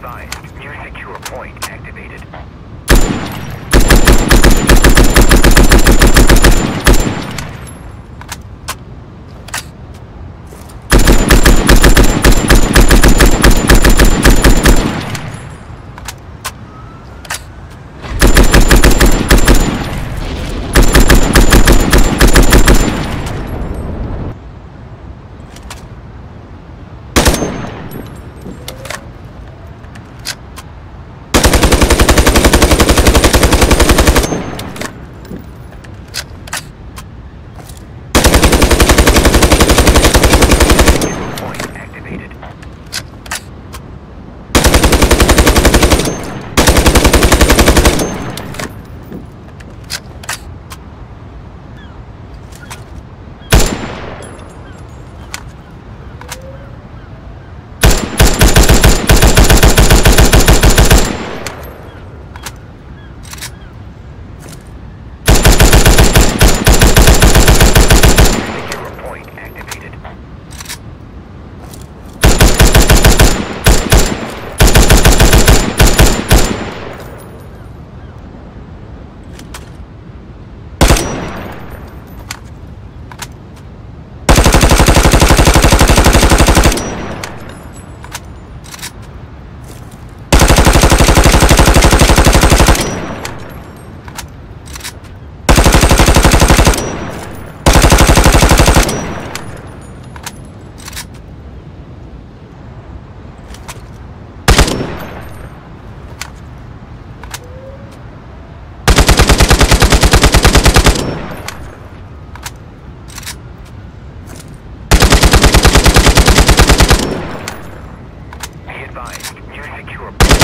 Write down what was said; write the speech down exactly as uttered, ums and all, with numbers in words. advised, new secure point activated. Secure.